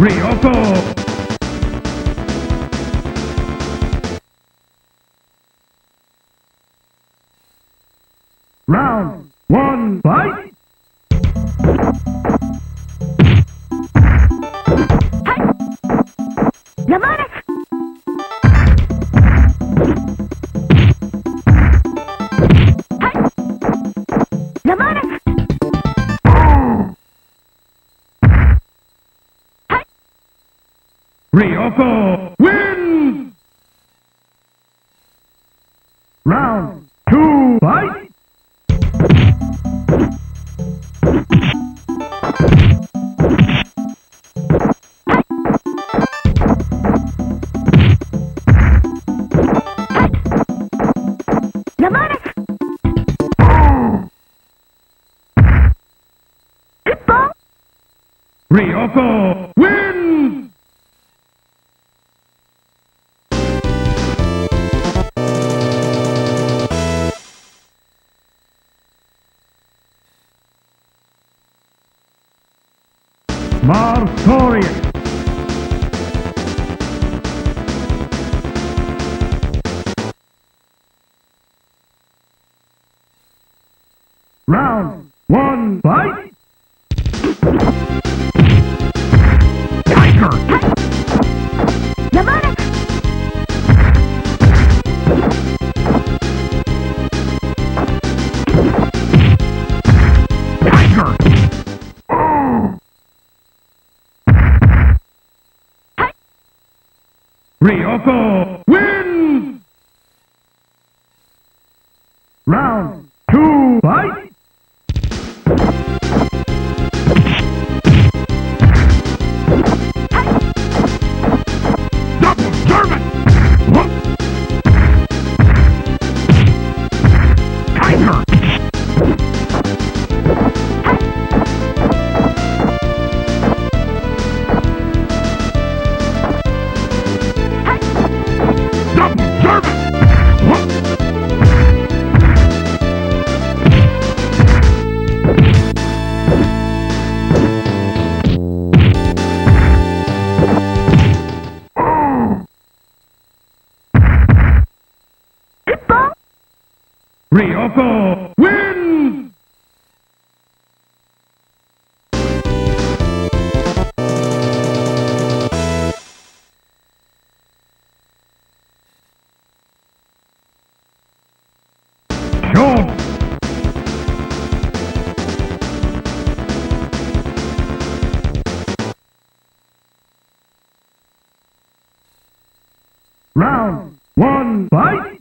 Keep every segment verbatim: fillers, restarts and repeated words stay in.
Ryoko! Round one, fight! Ryoko wins! Round two, fight! Ryoko wins! Martorian Round one, fight! Tiger! Yamada! Tiger! Ryoko wins! Round two, fight! Double German! Tiger! Ryoko wins! Show! Round one, fight!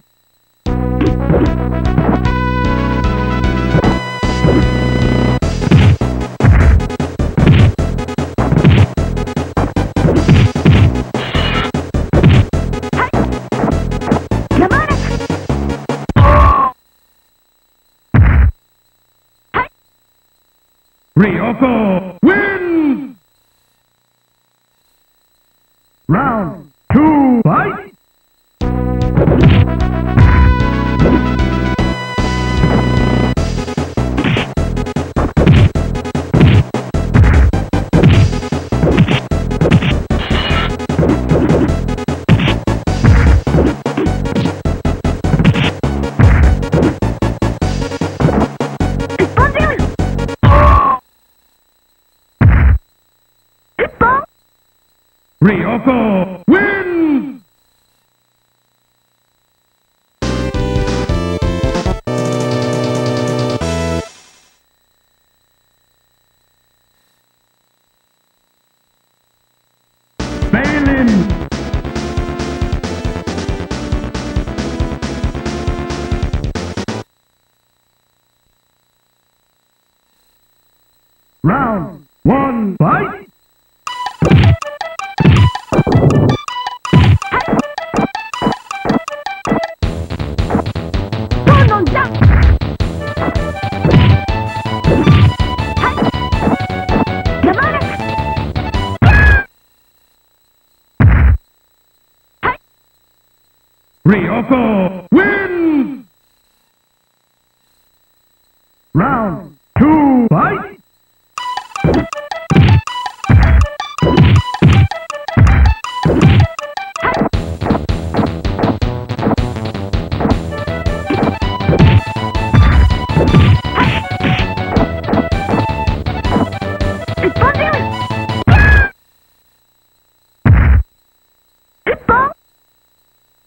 Ryoko wins! Round two, fight! Ryoko wins! Balin! Round one, fight! Ryoko wins! Round two, fight!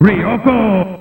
Ryoko!